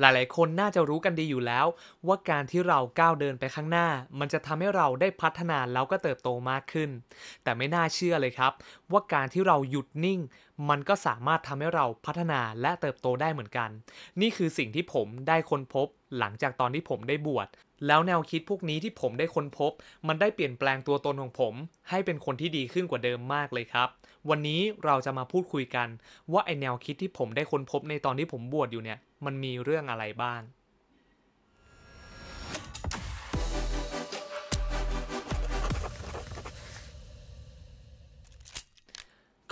หลายๆคนน่าจะรู้กันดีอยู่แล้วว่าการที่เราก้าวเดินไปข้างหน้ามันจะทำให้เราได้พัฒนาแล้วก็เติบโตมากขึ้นแต่ไม่น่าเชื่อเลยครับว่าการที่เราหยุดนิ่งมันก็สามารถทำให้เราพัฒนาและเติบโตได้เหมือนกันนี่คือสิ่งที่ผมได้ค้นพบหลังจากตอนที่ผมได้บวชแล้วแนวคิดพวกนี้ที่ผมได้ค้นพบมันได้เปลี่ยนแปลงตัวตนของผมให้เป็นคนที่ดีขึ้นกว่าเดิมมากเลยครับวันนี้เราจะมาพูดคุยกันว่าไอแนวคิดที่ผมได้ค้นพบในตอนที่ผมบวชอยู่เนี่ยมันมีเรื่องอะไรบ้าง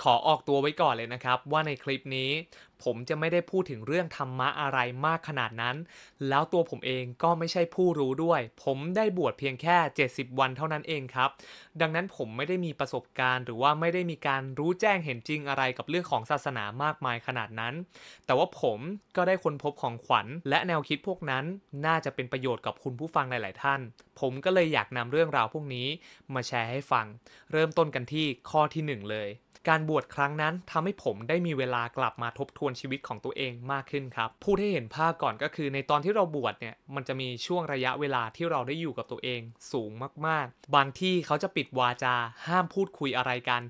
ขอออกตัวไว้ก่อนเลยนะครับว่าในคลิปนี้ผมจะไม่ได้พูดถึงเรื่องธรรมะอะไรมากขนาดนั้นแล้วตัวผมเองก็ไม่ใช่ผู้รู้ด้วยผมได้บวชเพียงแค่70วันเท่านั้นเองครับดังนั้นผมไม่ได้มีประสบการณ์หรือว่าไม่ได้มีการรู้แจ้งเห็นจริงอะไรกับเรื่องของศาสนามากมายขนาดนั้นแต่ว่าผมก็ได้ค้นพบของขวัญและแนวคิดพวกนั้นน่าจะเป็นประโยชน์กับคุณผู้ฟังหลายๆท่านผมก็เลยอยากนำเรื่องราวพวกนี้มาแชร์ให้ฟังเริ่มต้นกันที่ข้อที่1เลยการบวชครั้งนั้นทำให้ผมได้มีเวลากลับมาทบทวนชีวิตของตัวเองมากขึ้นครับพูดให้เห็นภาพก่อนก็คือในตอนที่เราบวชเนี่ยมันจะมีช่วงระยะเวลาที่เราได้อยู่กับตัวเองสูงมากๆบางที่เขาจะปิดวาจาห้ามพูดคุยอะไรกัน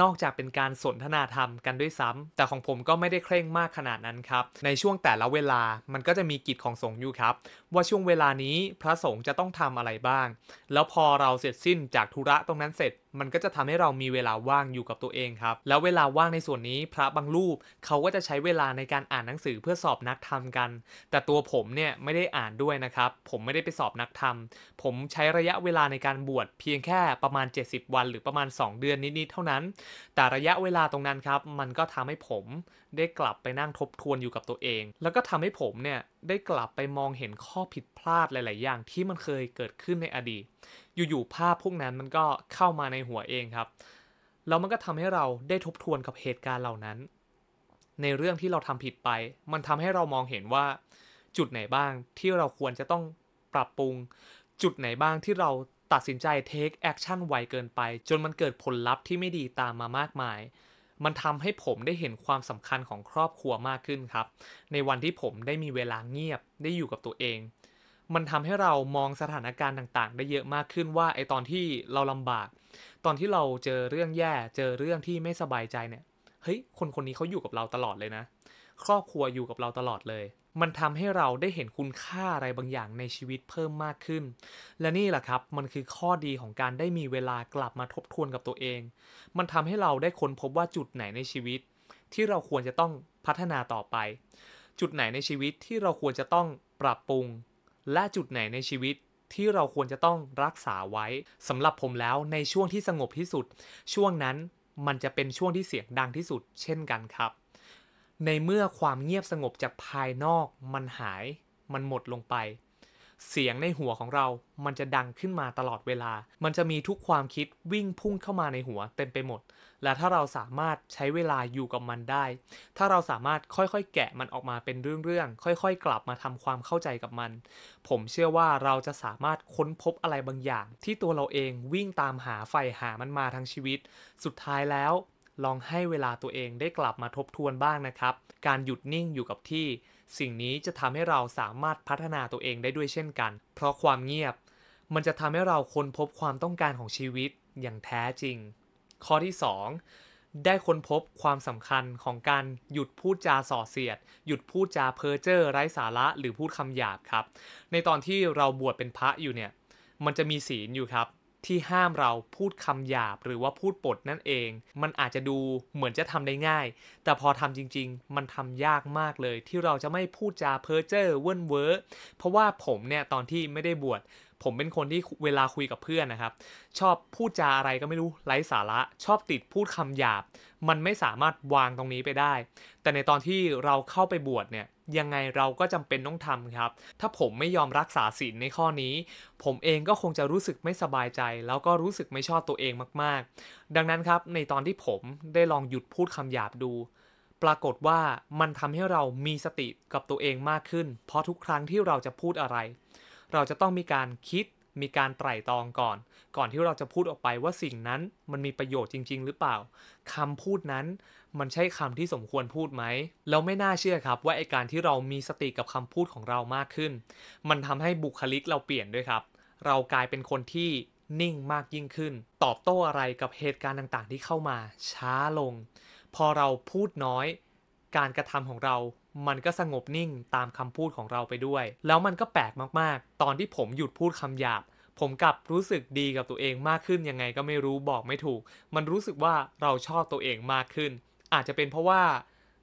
นอกจากเป็นการสนทนาธรรมกันด้วยซ้ำแต่ของผมก็ไม่ได้เคร่งมากขนาดนั้นครับในช่วงแต่ละเวลามันก็จะมีกิจของสงฆ์อยู่ครับว่าช่วงเวลานี้พระสงฆ์จะต้องทำอะไรบ้างแล้วพอเราเสร็จสิ้นจากธุระตรงนั้นเสร็จมันก็จะทำให้เรามีเวลาว่างอยู่กับตัวเองครับแล้วเวลาว่างในส่วนนี้พระบางรูปเขาก็จะใช้เวลาในการอ่านหนังสือเพื่อสอบนักธรรมกันแต่ตัวผมเนี่ยไม่ได้อ่านด้วยนะครับผมไม่ได้ไปสอบนักธรรมผมใช้ระยะเวลาในการบวชเพียงแค่ประมาณ70วันหรือประมาณ2เดือนนิดๆเท่านั้นแต่ระยะเวลาตรงนั้นครับมันก็ทำให้ผมได้กลับไปนั่งทบทวนอยู่กับตัวเองแล้วก็ทำให้ผมเนี่ยได้กลับไปมองเห็นข้อผิดพลาดหลายๆอย่างที่มันเคยเกิดขึ้นในอดีตอยู่ๆภาพพวกนั้นมันก็เข้ามาในหัวเองครับแล้วมันก็ทำให้เราได้ทบทวนกับเหตุการณ์เหล่านั้นในเรื่องที่เราทำผิดไปมันทำให้เรามองเห็นว่าจุดไหนบ้างที่เราควรจะต้องปรับปรุงจุดไหนบ้างที่เราตัดสินใจ take action ไวเกินไปจนมันเกิดผลลัพธ์ที่ไม่ดีตามมามากมายมันทำให้ผมได้เห็นความสำคัญของครอบครัวมากขึ้นครับในวันที่ผมได้มีเวลาเงียบได้อยู่กับตัวเองมันทำให้เรามองสถานการณ์ต่างๆได้เยอะมากขึ้นว่าไอตอนที่เราลำบากตอนที่เราเจอเรื่องแย่เจอเรื่องที่ไม่สบายใจเนี่ยเฮ้ยคนนี้เขาอยู่กับเราตลอดเลยนะครอบครัวอยู่กับเราตลอดเลยมันทำให้เราได้เห็นคุณค่าอะไรบางอย่างในชีวิตเพิ่มมากขึ้นและนี่แหละครับมันคือข้อดีของการได้มีเวลากลับมาทบทวนกับตัวเองมันทำให้เราได้ค้นพบว่าจุดไหนในชีวิตที่เราควรจะต้องพัฒนาต่อไปจุดไหนในชีวิตที่เราควรจะต้องปรับปรุงและจุดไหนในชีวิตที่เราควรจะต้องรักษาไว้สำหรับผมแล้วในช่วงที่สงบที่สุดช่วงนั้นมันจะเป็นช่วงที่เสียงดังที่สุดเช่นกันครับในเมื่อความเงียบสงบจากภายนอกมันหายมันหมดลงไปเสียงในหัวของเรามันจะดังขึ้นมาตลอดเวลามันจะมีทุกความคิดวิ่งพุ่งเข้ามาในหัวเต็มไปหมดและถ้าเราสามารถใช้เวลาอยู่กับมันได้ถ้าเราสามารถค่อยๆแกะมันออกมาเป็นเรื่องๆค่อยๆกลับมาทำความเข้าใจกับมันผมเชื่อว่าเราจะสามารถค้นพบอะไรบางอย่างที่ตัวเราเองวิ่งตามหาใฝ่หามันมาทั้งชีวิตสุดท้ายแล้วลองให้เวลาตัวเองได้กลับมาทบทวนบ้างนะครับการหยุดนิ่งอยู่กับที่สิ่งนี้จะทำให้เราสามารถพัฒนาตัวเองได้ด้วยเช่นกันเพราะความเงียบมันจะทำให้เราค้นพบความต้องการของชีวิตอย่างแท้จริงข้อที่2ได้ค้นพบความสำคัญของการหยุดพูดจาส่อเสียดหยุดพูดจาเพ้อเจ้อไร้สาระหรือพูดคำหยาบครับในตอนที่เราบวชเป็นพระอยู่เนี่ยมันจะมีศีลอยู่ครับที่ห้ามเราพูดคำหยาบหรือว่าพูดปดนั่นเองมันอาจจะดูเหมือนจะทำได้ง่ายแต่พอทำจริงๆมันทำยากมากเลยที่เราจะไม่พูดจาเพ้อเจ้อเว่นเว้อเพราะว่าผมเนี่ยตอนที่ไม่ได้บวชผมเป็นคนที่เวลาคุยกับเพื่อนนะครับชอบพูดจาอะไรก็ไม่รู้ไร้สาระชอบติดพูดคำหยาบมันไม่สามารถวางตรงนี้ไปได้แต่ในตอนที่เราเข้าไปบวชเนี่ยยังไงเราก็จำเป็นต้องทำครับถ้าผมไม่ยอมรักษาศีลในข้อนี้ผมเองก็คงจะรู้สึกไม่สบายใจแล้วก็รู้สึกไม่ชอบตัวเองมากๆดังนั้นครับในตอนที่ผมได้ลองหยุดพูดคำหยาบดูปรากฏว่ามันทำให้เรามีสติกับตัวเองมากขึ้นเพราะทุกครั้งที่เราจะพูดอะไรเราจะต้องมีการคิดมีการไตร่ตรองก่อนที่เราจะพูดออกไปว่าสิ่งนั้นมันมีประโยชน์จริงๆหรือเปล่าคำพูดนั้น มันใช่คำที่สมควรพูดไหมแล้วไม่น่าเชื่อครับว่าไอการที่เรามีสติกับคำพูดของเรามากขึ้นมันทำให้บุคลิกเราเปลี่ยนด้วยครับเรากลายเป็นคนที่นิ่งมากยิ่งขึ้นตอบโต้อะไรกับเหตุการณ์ต่างๆที่เข้ามาช้าลงพอเราพูดน้อยการกระทำของเรามันก็สงบนิ่งตามคำพูดของเราไปด้วยแล้วมันก็แปลกมากๆตอนที่ผมหยุดพูดคำหยาบผมกลับรู้สึกดีกับตัวเองมากขึ้นยังไงก็ไม่รู้บอกไม่ถูกมันรู้สึกว่าเราชอบตัวเองมากขึ้นอาจจะเป็นเพราะว่า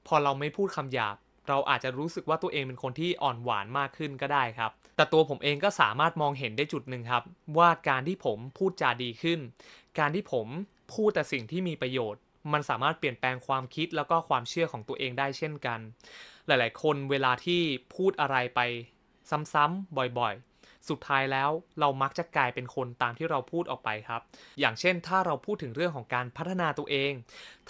พอเราไม่พูดคำหยาบเราอาจจะรู้สึกว่าตัวเองเป็นคนที่อ่อนหวานมากขึ้นก็ได้ครับแต่ตัวผมเองก็สามารถมองเห็นได้จุดหนึ่งครับว่าการที่ผมพูดจาดีขึ้นการที่ผมพูดแต่สิ่งที่มีประโยชน์มันสามารถเปลี่ยนแปลงความคิดแล้วก็ความเชื่อของตัวเองได้เช่นกันหลายๆคนเวลาที่พูดอะไรไปซ้ำๆบ่อยๆสุดท้ายแล้วเรามักจะกลายเป็นคนตามที่เราพูดออกไปครับอย่างเช่นถ้าเราพูดถึงเรื่องของการพัฒนาตัวเอง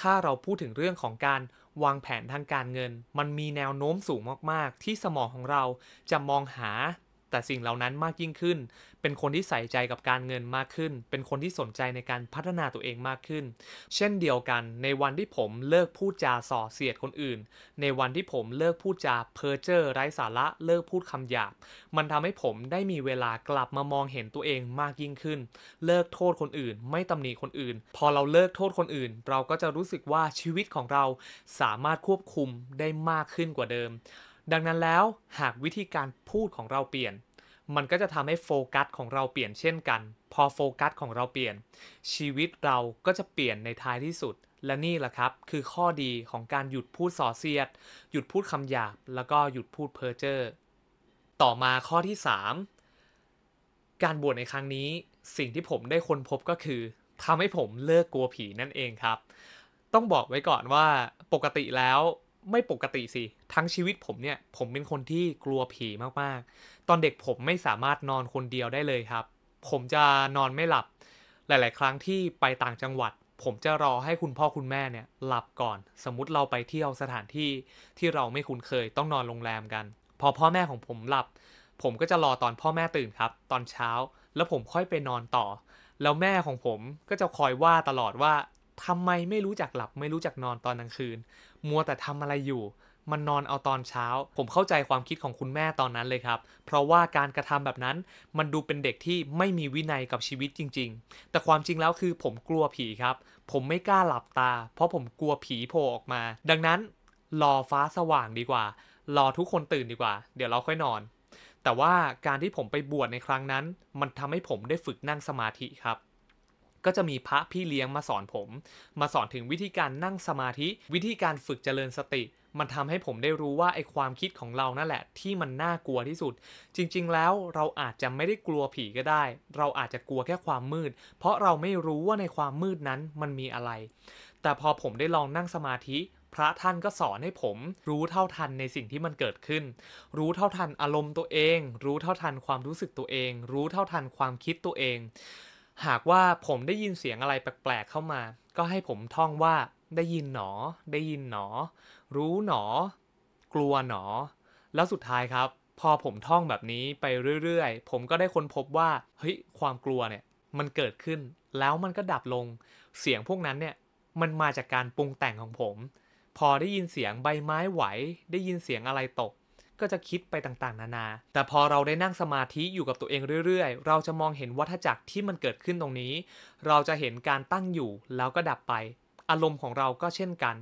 ถ้าเราพูดถึงเรื่องของการวางแผนทางการเงินมันมีแนวโน้มสูงมากๆที่สมองของเราจะมองหาแต่สิ่งเหล่านั้นมากยิ่งขึ้นเป็นคนที่ใส่ใจกับการเงินมากขึ้นเป็นคนที่สนใจในการพัฒนาตัวเองมากขึ้นเช่นเดียวกันในวันที่ผมเลิกพูดจาส่อเสียดคนอื่นในวันที่ผมเลิกพูดจาเพ้อเจ้อไร้สาระเลิกพูดคำหยาบมันทำให้ผมได้มีเวลากลับมามองเห็นตัวเองมากยิ่งขึ้นเลิกโทษคนอื่นไม่ตำหนิคนอื่นพอเราเลิกโทษคนอื่นเราก็จะรู้สึกว่าชีวิตของเราสามารถควบคุมได้มากขึ้นกว่าเดิมดังนั้นแล้วหากวิธีการพูดของเราเปลี่ยนมันก็จะทำให้โฟกัสของเราเปลี่ยนเช่นกันพอโฟกัสของเราเปลี่ยนชีวิตเราก็จะเปลี่ยนในท้ายที่สุดและนี่แหละครับคือข้อดีของการหยุดพูดส่อเสียดหยุดพูดคำหยาบแล้วก็หยุดพูดเพ้อเจ้อต่อมาข้อที่3การบวชในครั้งนี้สิ่งที่ผมได้ค้นพบก็คือทำให้ผมเลิกกลัวผีนั่นเองครับต้องบอกไว้ก่อนว่าปกติแล้วไม่ปกติสิทั้งชีวิตผมเนี่ยผมเป็นคนที่กลัวผีมากๆตอนเด็กผมไม่สามารถนอนคนเดียวได้เลยครับผมจะนอนไม่หลับหลายๆครั้งที่ไปต่างจังหวัดผมจะรอให้คุณพ่อคุณแม่เนี่ยหลับก่อนสมมุติเราไปเที่ยวสถานที่ที่เราไม่คุ้นเคยต้องนอนโรงแรมกันพอพ่อแม่ของผมหลับผมก็จะรอตอนพ่อแม่ตื่นครับตอนเช้าแล้วผมค่อยไปนอนต่อแล้วแม่ของผมก็จะคอยว่าตลอดว่าทำไมไม่รู้จักหลับไม่รู้จักนอนตอนกลางคืนมัวแต่ทำอะไรอยู่มันนอนเอาตอนเช้าผมเข้าใจความคิดของคุณแม่ตอนนั้นเลยครับเพราะว่าการกระทำแบบนั้นมันดูเป็นเด็กที่ไม่มีวินัยกับชีวิตจริงๆแต่ความจริงแล้วคือผมกลัวผีครับผมไม่กล้าหลับตาเพราะผมกลัวผีโผล่ออกมาดังนั้นรอฟ้าสว่างดีกว่ารอทุกคนตื่นดีกว่าเดี๋ยวเราค่อยนอนแต่ว่าการที่ผมไปบวชในครั้งนั้นมันทำให้ผมได้ฝึกนั่งสมาธิครับก็จะมีพระพี่เลี้ยงมาสอนผมมาสอนถึงวิธีการนั่งสมาธิวิธีการฝึกเจริญสติมันทำให้ผมได้รู้ว่าไอความคิดของเรานั่นแหละที่มันน่ากลัวที่สุดจริงๆแล้วเราอาจจะไม่ได้กลัวผีก็ได้เราอาจจะกลัวแค่ความมืดเพราะเราไม่รู้ว่าในความมืดนั้นมันมีอะไรแต่พอผมได้ลองนั่งสมาธิพระท่านก็สอนให้ผมรู้เท่าทันในสิ่งที่มันเกิดขึ้นรู้เท่าทันอารมณ์ตัวเองรู้เท่าทันความรู้สึกตัวเองรู้เท่าทันความคิดตัวเองหากว่าผมได้ยินเสียงอะไรแปลกๆเข้ามาก็ให้ผมท่องว่าได้ยินหนอได้ยินหนอรู้หนอกลัวหนอแล้วสุดท้ายครับพอผมท่องแบบนี้ไปเรื่อยๆผมก็ได้ค้นพบว่าเฮ้ยความกลัวเนี่ยมันเกิดขึ้นแล้วมันก็ดับลงเสียงพวกนั้นเนี่ยมันมาจากการปรุงแต่งของผมพอได้ยินเสียงใบไม้ไหวได้ยินเสียงอะไรตกก็จะคิดไปต่างๆนานาแต่พอเราได้นั่งสมาธิอยู่กับตัวเองเรื่อยๆเราจะมองเห็นวัฏจักรที่มันเกิดขึ้นตรงนี้เราจะเห็นการตั้งอยู่แล้วก็ดับไปอารมณ์ของเราก็เช่นกัน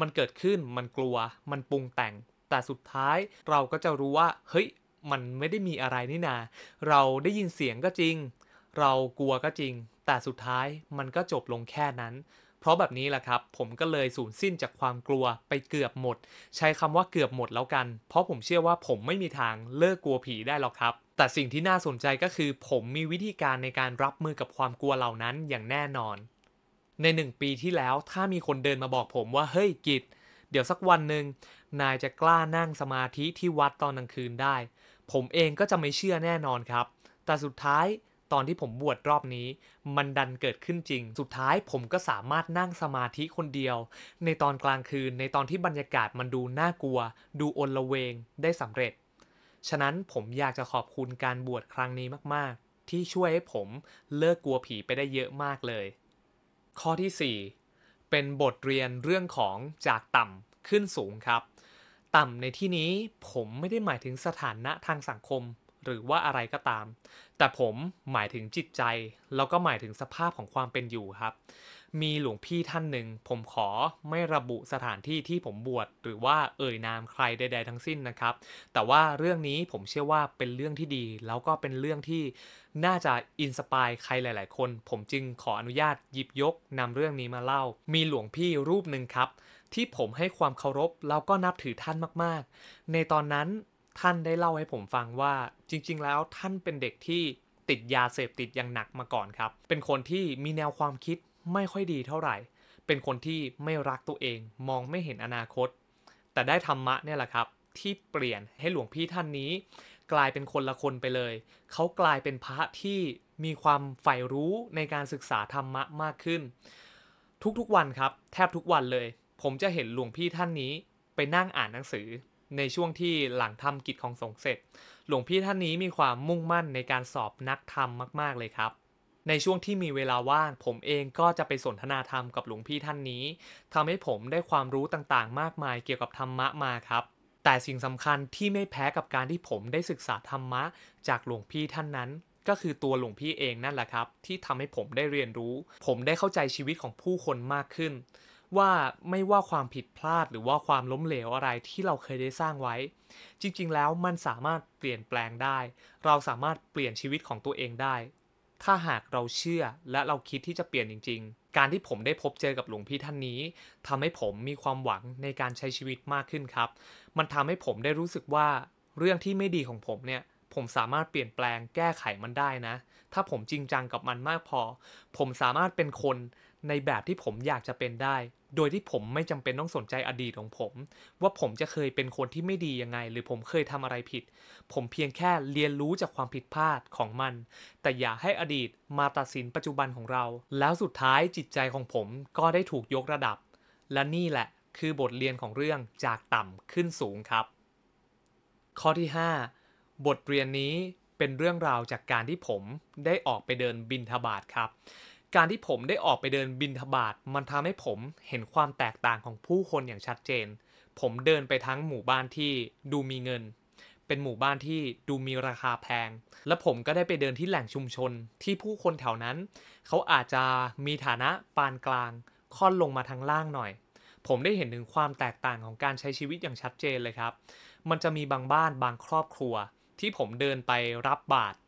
มันเกิดขึ้นมันกลัวมันปรุงแต่งแต่สุดท้ายเราก็จะรู้ว่าเฮ้ยมันไม่ได้มีอะไรนี่นาเราได้ยินเสียงก็จริงเรากลัวก็จริงแต่สุดท้ายมันก็จบลงแค่นั้นเพราะแบบนี้แหละครับผมก็เลยสูญสิ้นจากความกลัวไปเกือบหมดใช้คำว่าเกือบหมดแล้วกันเพราะผมเชื่อว่าผมไม่มีทางเลิกกลัวผีได้หรอกครับแต่สิ่งที่น่าสนใจก็คือผมมีวิธีการในการรับมือกับความกลัวเหล่านั้นอย่างแน่นอนใน1ปีที่แล้วถ้ามีคนเดินมาบอกผมว่าเฮ้ยกิจเดี๋ยวสักวันหนึ่งนายจะกล้านั่งสมาธิที่วัดตอนกลางคืนได้ผมเองก็จะไม่เชื่อแน่นอนครับแต่สุดท้ายตอนที่ผมบวชรอบนี้มันดันเกิดขึ้นจริงสุดท้ายผมก็สามารถนั่งสมาธิคนเดียวในตอนกลางคืนในตอนที่บรรยากาศมันดูน่ากลัวดูอนละเวงได้สำเร็จฉะนั้นผมอยากจะขอบคุณการบวชครั้งนี้มากๆที่ช่วยให้ผมเลิกกลัวผีไปได้เยอะมากเลยข้อที่4 เป็นบทเรียนเรื่องของจากต่ำขึ้นสูงครับต่ำในที่นี้ผมไม่ได้หมายถึงสถานะทางสังคมหรือว่าอะไรก็ตามแต่ผมหมายถึงจิตใจแล้วก็หมายถึงสภาพของความเป็นอยู่ครับมีหลวงพี่ท่านหนึ่งผมขอไม่ระบุสถานที่ที่ผมบวชหรือว่าเอ่ยนามใครใดๆทั้งสิ้นนะครับแต่ว่าเรื่องนี้ผมเชื่อว่าเป็นเรื่องที่ดีแล้วก็เป็นเรื่องที่น่าจะอินสปายใครหลายๆคนผมจึงขออนุญาตหยิบยกนำเรื่องนี้มาเล่ามีหลวงพี่รูปหนึ่งครับที่ผมให้ความเคารพแล้วก็นับถือท่านมากๆในตอนนั้นท่านได้เล่าให้ผมฟังว่าจริงๆแล้วท่านเป็นเด็กที่ติดยาเสพติดอย่างหนักมาก่อนครับเป็นคนที่มีแนวความคิดไม่ค่อยดีเท่าไหร่เป็นคนที่ไม่รักตัวเองมองไม่เห็นอนาคตแต่ได้ธรรมะเนี่ยแหละครับที่เปลี่ยนให้หลวงพี่ท่านนี้กลายเป็นคนละคนไปเลยเขากลายเป็นพระที่มีความใฝ่รู้ในการศึกษาธรรมะมากขึ้นทุกๆวันครับแทบทุกวันเลยผมจะเห็นหลวงพี่ท่านนี้ไปนั่งอ่านหนังสือในช่วงที่หลังทำกิจของสงฆ์เสร็จหลวงพี่ท่านนี้มีความมุ่งมั่นในการสอบนักธรรมมากๆเลยครับในช่วงที่มีเวลาว่างผมเองก็จะไปสนทนาธรรมกับหลวงพี่ท่านนี้ทำให้ผมได้ความรู้ต่างๆมากมายเกี่ยวกับธรรมะมาครับแต่สิ่งสำคัญที่ไม่แพ้กับการที่ผมได้ศึกษาธรรมะจากหลวงพี่ท่านนั้นก็คือตัวหลวงพี่เองนั่นแหละครับที่ทำให้ผมได้เรียนรู้ผมได้เข้าใจชีวิตของผู้คนมากขึ้นว่าไม่ว่าความผิดพลาดหรือว่าความล้มเหลวอะไรที่เราเคยได้สร้างไว้จริงๆแล้วมันสามารถเปลี่ยนแปลงได้เราสามารถเปลี่ยนชีวิตของตัวเองได้ถ้าหากเราเชื่อและเราคิดที่จะเปลี่ยนจริงๆการที่ผมได้พบเจอกับหลวงพี่ท่านนี้ทำให้ผมมีความหวังในการใช้ชีวิตมากขึ้นครับมันทำให้ผมได้รู้สึกว่าเรื่องที่ไม่ดีของผมเนี่ยผมสามารถเปลี่ยนแปลงแก้ไขมันได้นะถ้าผมจริงจังกับมันมากพอผมสามารถเป็นคนในแบบที่ผมอยากจะเป็นได้โดยที่ผมไม่จำเป็นต้องสนใจอดีตของผมว่าผมจะเคยเป็นคนที่ไม่ดียังไงหรือผมเคยทำอะไรผิดผมเพียงแค่เรียนรู้จากความผิดพลาดของมันแต่อย่าให้อดีตมาตัดสินปัจจุบันของเราแล้วสุดท้ายจิตใจของผมก็ได้ถูกยกระดับและนี่แหละคือบทเรียนของเรื่องจากต่ำขึ้นสูงครับข้อที่5บทเรียนนี้เป็นเรื่องราวจากการที่ผมได้ออกไปเดินบิณฑบาตครับการที่ผมได้ออกไปเดินบิณฑบาตมันทำให้ผมเห็นความแตกต่างของผู้คนอย่างชัดเจนผมเดินไปทั้งหมู่บ้านที่ดูมีเงินเป็นหมู่บ้านที่ดูมีราคาแพงและผมก็ได้ไปเดินที่แหล่งชุมชนที่ผู้คนแถวนั้นเขาอาจจะมีฐานะปานกลางค่อนลงมาทางล่างหน่อยผมได้เห็นถึงความแตกต่างของการใช้ชีวิตอย่างชัดเจนเลยครับมันจะมีบางบ้านบางครอบครัวที่ผมเดินไปรับบาตร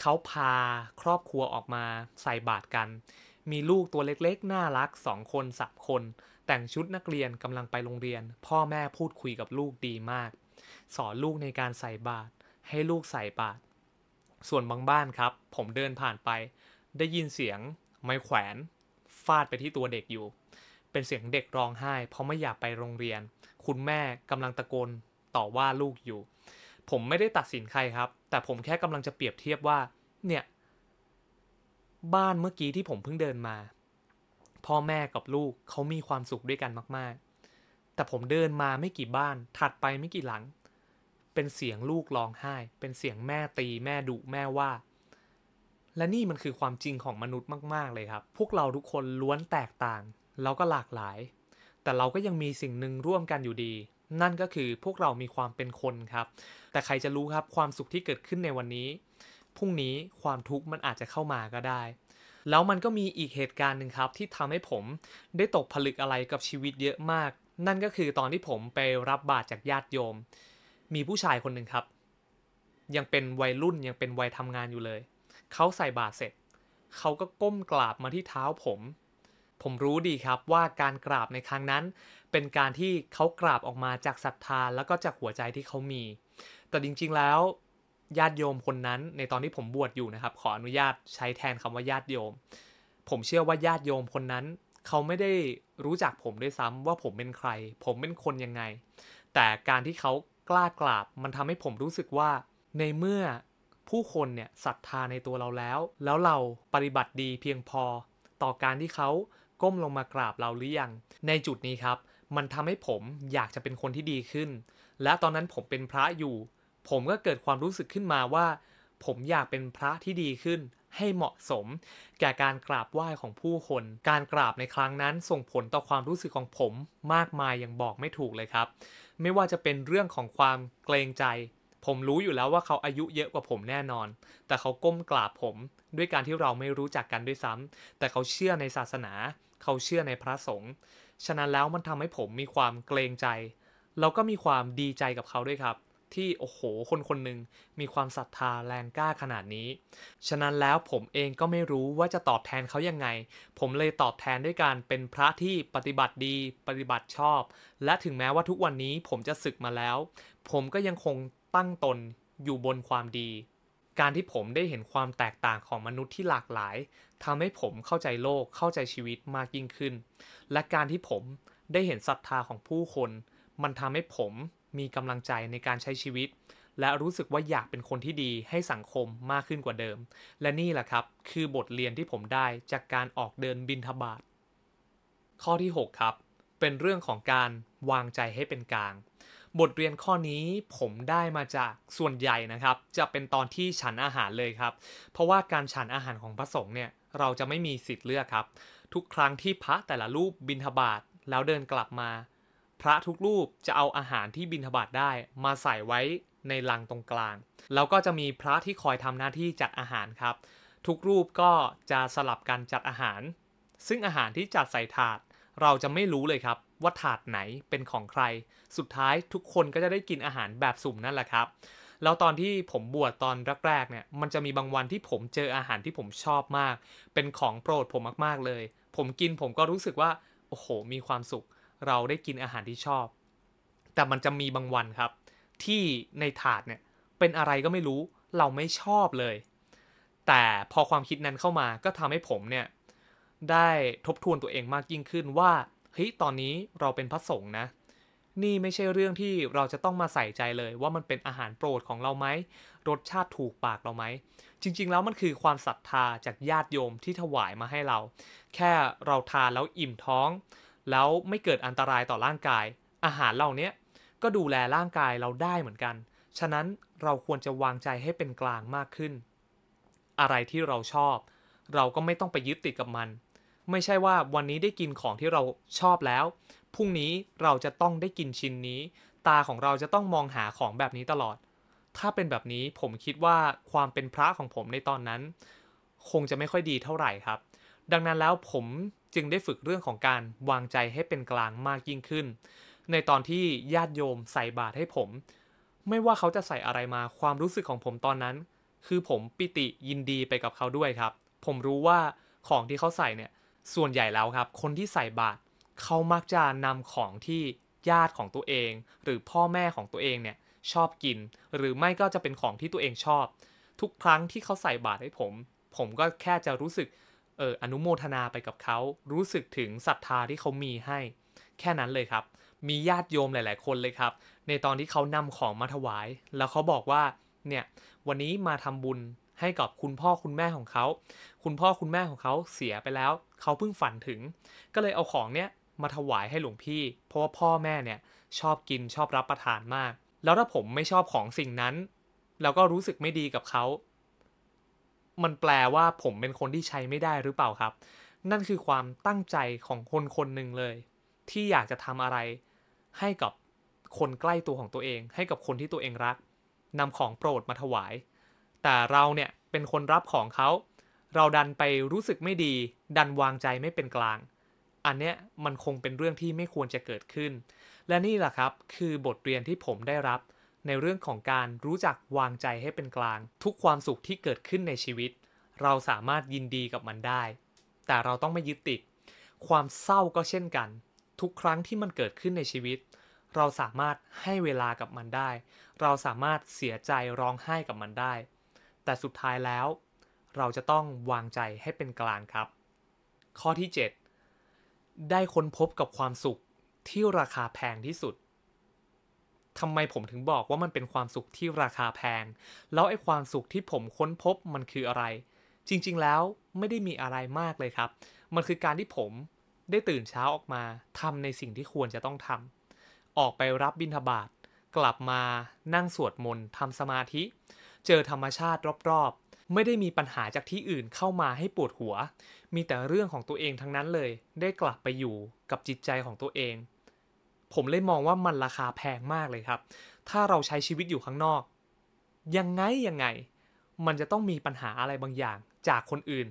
เขาพาครอบครัวออกมาใส่บาตรกันมีลูกตัวเล็กๆน่ารัก2คน3คนแต่งชุดนักเรียนกำลังไปโรงเรียนพ่อแม่พูดคุยกับลูกดีมากสอนลูกในการใส่บาตรให้ลูกใส่บาตรส่วนบางบ้านครับผมเดินผ่านไปได้ยินเสียงไม้แขวนฟาดไปที่ตัวเด็กอยู่เป็นเสียงเด็กร้องไห้เพราะไม่อยากไปโรงเรียนคุณแม่กำลังตะโกนต่อว่าลูกอยู่ผมไม่ได้ตัดสินใครครับแต่ผมแค่กำลังจะเปรียบเทียบว่าเนี่ยบ้านเมื่อกี้ที่ผมเพิ่งเดินมาพ่อแม่กับลูกเขามีความสุขด้วยกันมากๆแต่ผมเดินมาไม่กี่บ้านถัดไปไม่กี่หลังเป็นเสียงลูกร้องไห้เป็นเสียงแม่ตีแม่ดุแม่ว่าและนี่มันคือความจริงของมนุษย์มากๆเลยครับพวกเราทุกคนล้วนแตกต่างแล้วก็หลากหลายแต่เราก็ยังมีสิ่งหนึ่งร่วมกันอยู่ดีนั่นก็คือพวกเรามีความเป็นคนครับแต่ใครจะรู้ครับความสุขที่เกิดขึ้นในวันนี้พรุ่งนี้ความทุกข์มันอาจจะเข้ามาก็ได้แล้วมันก็มีอีกเหตุการณ์หนึ่งครับที่ทำให้ผมได้ตกผลึกอะไรกับชีวิตเยอะมากนั่นก็คือตอนที่ผมไปรับบาตรจากญาติโยมมีผู้ชายคนหนึ่งครับยังเป็นวัยรุ่นยังเป็นวัยทำงานอยู่เลยเขาใส่บาตรเสร็จเขาก็ก้มกราบมาที่เท้าผมรู้ดีครับว่าการกราบในครั้งนั้นเป็นการที่เขากราบออกมาจากศรัทธาแล้วก็จากหัวใจที่เขามีแต่จริงๆแล้วญาติโยมคนนั้นในตอนที่ผมบวชอยู่นะครับขออนุญาตใช้แทนคำว่าญาติโยมผมเชื่อว่าญาติโยมคนนั้นเขาไม่ได้รู้จักผมด้วยซ้ำว่าผมเป็นใครผมเป็นคนยังไงแต่การที่เขากล้ากราบมันทำให้ผมรู้สึกว่าในเมื่อผู้คนเนี่ยศรัทธาในตัวเราแล้วเราปฏิบัติดีเพียงพอต่อการที่เขาก้มลงมากราบเราหรือยังในจุดนี้ครับมันทำให้ผมอยากจะเป็นคนที่ดีขึ้นและตอนนั้นผมเป็นพระอยู่ผมก็เกิดความรู้สึกขึ้นมาว่าผมอยากเป็นพระที่ดีขึ้น ให้เหมาะสมแก่การกราบไหว้ของผู้คนการกราบในครั้งนั้นส่งผลต่อความรู้สึกของผมมากมายอย่างบอกไม่ถูกเลยครับไม่ว่าจะเป็นเรื่องของความเกรงใจผมรู้อยู่แล้วว่าเขาอายุเยอะกว่าผมแน่นอนแต่เขาก้มกราบผมด้วยการที่เราไม่รู้จักกันด้วยซ้ำแต่เขาเชื่อในศาสนาเขาเชื่อในพระสงฆ์ฉะนั้นแล้วมันทำให้ผมมีความเกรงใจแล้วก็มีความดีใจกับเขาด้วยครับที่โอ้โหคนหนึ่งมีความศรัทธาแรงกล้าขนาดนี้ฉะนั้นแล้วผมเองก็ไม่รู้ว่าจะตอบแทนเขายังไงผมเลยตอบแทนด้วยการเป็นพระที่ปฏิบัติดีปฏิบัติชอบและถึงแม้ว่าทุกวันนี้ผมจะสึกมาแล้วผมก็ยังคงตั้งตนอยู่บนความดีการที่ผมได้เห็นความแตกต่างของมนุษย์ที่หลากหลายทำให้ผมเข้าใจโลกเข้าใจชีวิตมากยิ่งขึ้นและการที่ผมได้เห็นศรัทธาของผู้คนมันทำให้ผมมีกำลังใจในการใช้ชีวิตและรู้สึกว่าอยากเป็นคนที่ดีให้สังคมมากขึ้นกว่าเดิมและนี่แหละครับคือบทเรียนที่ผมได้จากการออกเดินบิณฑบาตข้อที่6ครับเป็นเรื่องของการวางใจให้เป็นกลางบทเรียนข้อนี้ผมได้มาจากส่วนใหญ่นะครับจะเป็นตอนที่ฉันอาหารเลยครับเพราะว่าการฉันอาหารของพระสงฆ์เนี่ยเราจะไม่มีสิทธิ์เลือกครับทุกครั้งที่พระแต่ละรูปบิณฑบาตแล้วเดินกลับมาพระทุกรูปจะเอาอาหารที่บิณฑบาตได้มาใส่ไว้ในลังตรงกลางแล้วก็จะมีพระที่คอยทำหน้าที่จัดอาหารครับทุกรูปก็จะสลับกันจัดอาหารซึ่งอาหารที่จัดใส่ถาดเราจะไม่รู้เลยครับว่าถาดไหนเป็นของใครสุดท้ายทุกคนก็จะได้กินอาหารแบบสุ่มนั่นแหละครับแล้วตอนที่ผมบวชตอนแรกๆเนี่ยมันจะมีบางวันที่ผมเจออาหารที่ผมชอบมากเป็นของโปรดผมมากๆเลยผมกินผมก็รู้สึกว่าโอ้โหมีความสุขเราได้กินอาหารที่ชอบแต่มันจะมีบางวันครับที่ในถาดเนี่ยเป็นอะไรก็ไม่รู้เราไม่ชอบเลยแต่พอความคิดนั้นเข้ามาก็ทำให้ผมเนี่ยได้ทบทวนตัวเองมากยิ่งขึ้นว่าเฮ้ยตอนนี้เราเป็นพระสงฆ์นะนี่ไม่ใช่เรื่องที่เราจะต้องมาใส่ใจเลยว่ามันเป็นอาหารโปรดของเราไหมรสชาติถูกปากเราไหมจริงๆแล้วมันคือความศรัทธาจากญาติโยมที่ถวายมาให้เราแค่เราทานแล้วอิ่มท้องแล้วไม่เกิดอันตรายต่อร่างกายอาหารเหล่านี้ก็ดูแลร่างกายเราได้เหมือนกันฉะนั้นเราควรจะวางใจให้เป็นกลางมากขึ้นอะไรที่เราชอบเราก็ไม่ต้องไปยึดติดกับมันไม่ใช่ว่าวันนี้ได้กินของที่เราชอบแล้วพรุ่งนี้เราจะต้องได้กินชิ้นนี้ตาของเราจะต้องมองหาของแบบนี้ตลอดถ้าเป็นแบบนี้ผมคิดว่าความเป็นพระของผมในตอนนั้นคงจะไม่ค่อยดีเท่าไหร่ครับดังนั้นแล้วผมจึงได้ฝึกเรื่องของการวางใจให้เป็นกลางมากยิ่งขึ้นในตอนที่ญาติโยมใส่บาตรให้ผมไม่ว่าเขาจะใส่อะไรมาความรู้สึกของผมตอนนั้นคือผมปิติยินดีไปกับเขาด้วยครับผมรู้ว่าของที่เขาใส่เนี่ยส่วนใหญ่แล้วครับคนที่ใส่บาตรเขามักจะนำของที่ญาติของตัวเองหรือพ่อแม่ของตัวเองเนี่ยชอบกินหรือไม่ก็จะเป็นของที่ตัวเองชอบทุกครั้งที่เขาใส่บาตรให้ผมก็แค่จะรู้สึกอนุโมทนาไปกับเขารู้สึกถึงศรัทธาที่เขามีให้แค่นั้นเลยครับมีญาติโยมหลายๆคนเลยครับในตอนที่เขานำของมาถวายแล้วเขาบอกว่าเนี่ยวันนี้มาทำบุญให้กับคุณพ่อคุณแม่ของเขาคุณพ่อคุณแม่ของเขาเสียไปแล้วเขาเพิ่งฝันถึงก็เลยเอาของเนี้ยมาถวายให้หลวงพี่เพราะว่าพ่อแม่เนี่ยชอบกินชอบรับประทานมากแล้วถ้าผมไม่ชอบของสิ่งนั้นแล้วก็รู้สึกไม่ดีกับเขามันแปลว่าผมเป็นคนที่ใช้ไม่ได้หรือเปล่าครับนั่นคือความตั้งใจของคนคนหนึ่งเลยที่อยากจะทำอะไรให้กับคนใกล้ตัวของตัวเองให้กับคนที่ตัวเองรักนำของโปรดมาถวายแต่เราเนี่ยเป็นคนรับของเขาเราดันไปรู้สึกไม่ดีดันวางใจไม่เป็นกลางอันเนี้ยมันคงเป็นเรื่องที่ไม่ควรจะเกิดขึ้นและนี่แหละครับคือบทเรียนที่ผมได้รับในเรื่องของการรู้จักวางใจให้เป็นกลางทุกความสุขที่เกิดขึ้นในชีวิตเราสามารถยินดีกับมันได้แต่เราต้องไม่ยึดติดความเศร้าก็เช่นกันทุกครั้งที่มันเกิดขึ้นในชีวิตเราสามารถให้เวลากับมันได้เราสามารถเสียใจร้องไห้กับมันได้แต่สุดท้ายแล้วเราจะต้องวางใจให้เป็นกลางครับข้อที่7ได้ค้นพบกับความสุขที่ราคาแพงที่สุดทำไมผมถึงบอกว่ามันเป็นความสุขที่ราคาแพงแล้วไอ้ความสุขที่ผมค้นพบมันคืออะไรจริงๆแล้วไม่ได้มีอะไรมากเลยครับมันคือการที่ผมได้ตื่นเช้าออกมาทำในสิ่งที่ควรจะต้องทำออกไปรับบิณฑบาตกลับมานั่งสวดมนต์ทำสมาธิเจอธรรมชาติรอบๆ ไม่ได้มีปัญหาจากที่อื่นเข้ามาให้ปวดหัวมีแต่เรื่องของตัวเองทั้งนั้นเลยได้กลับไปอยู่กับจิตใจของตัวเองผมเลยมองว่ามันราคาแพงมากเลยครับถ้าเราใช้ชีวิตอยู่ข้างนอกยังไงมันจะต้องมีปัญหาอะไรบางอย่างจากคนอื่น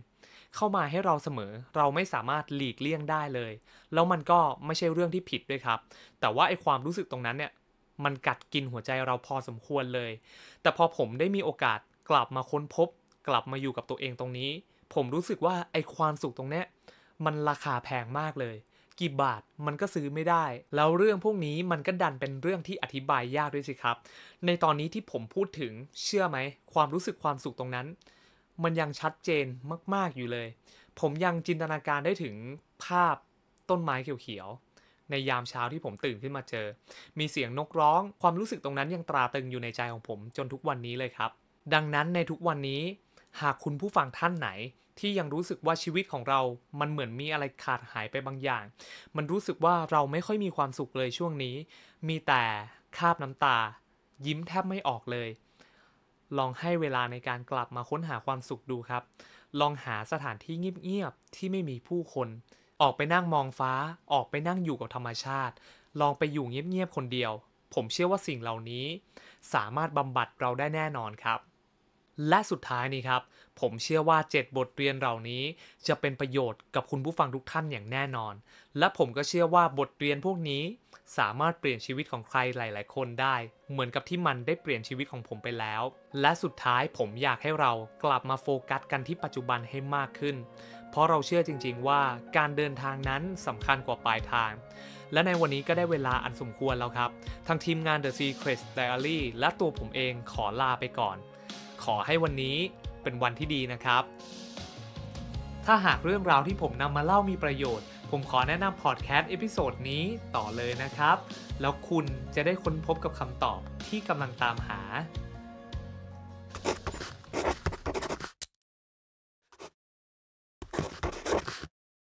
เข้ามาให้เราเสมอเราไม่สามารถหลีกเลี่ยงได้เลยแล้วมันก็ไม่ใช่เรื่องที่ผิดด้วยครับแต่ว่าไอ้ความรู้สึกตรงนั้นเนี่ยมันกัดกินหัวใจเราพอสมควรเลยแต่พอผมได้มีโอกาสกลับมาค้นพบกลับมาอยู่กับตัวเองตรงนี้ผมรู้สึกว่าไอ้ความสุขตรงเนี้ยมันราคาแพงมากเลยกี่บาทมันก็ซื้อไม่ได้แล้วเรื่องพวกนี้มันก็ดันเป็นเรื่องที่อธิบายยากด้วยสิครับในตอนนี้ที่ผมพูดถึงเชื่อไหมความรู้สึกความสุขตรงนั้นมันยังชัดเจนมากๆอยู่เลยผมยังจินตนาการได้ถึงภาพต้นไม้เขียวๆในยามเช้าที่ผมตื่นขึ้นมาเจอมีเสียงนกร้องความรู้สึกตรงนั้นยังตราตรึงอยู่ในใจของผมจนทุกวันนี้เลยครับดังนั้นในทุกวันนี้หากคุณผู้ฟังท่านไหนที่ยังรู้สึกว่าชีวิตของเรามันเหมือนมีอะไรขาดหายไปบางอย่างมันรู้สึกว่าเราไม่ค่อยมีความสุขเลยช่วงนี้มีแต่คราบน้ำตายิ้มแทบไม่ออกเลยลองให้เวลาในการกลับมาค้นหาความสุขดูครับลองหาสถานที่เงียบๆที่ไม่มีผู้คนออกไปนั่งมองฟ้าออกไปนั่งอยู่กับธรรมชาติลองไปอยู่เงียบๆคนเดียวผมเชื่อว่าสิ่งเหล่านี้สามารถบำบัดเราได้แน่นอนครับและสุดท้ายนี้ครับผมเชื่อว่า7บทเรียนเหล่านี้จะเป็นประโยชน์กับคุณผู้ฟังทุกท่านอย่างแน่นอนและผมก็เชื่อว่าบทเรียนพวกนี้สามารถเปลี่ยนชีวิตของใครหลายๆคนได้เหมือนกับที่มันได้เปลี่ยนชีวิตของผมไปแล้วและสุดท้ายผมอยากให้เรากลับมาโฟกัสกันที่ปัจจุบันให้มากขึ้นเพราะเราเชื่อจริงๆว่าการเดินทางนั้นสำคัญกว่าปลายทางและในวันนี้ก็ได้เวลาอันสมควรแล้วครับทางทีมงาน The Secrets Diary และตัวผมเองขอลาไปก่อนขอให้วันนี้เป็นวันที่ดีนะครับถ้าหากเรื่องราวที่ผมนำมาเล่ามีประโยชน์ผมขอแนะนำพอดแคสต์เอพิโซดนี้ต่อเลยนะครับแล้วคุณจะได้ค้นพบกับคำตอบที่กำลังตามหา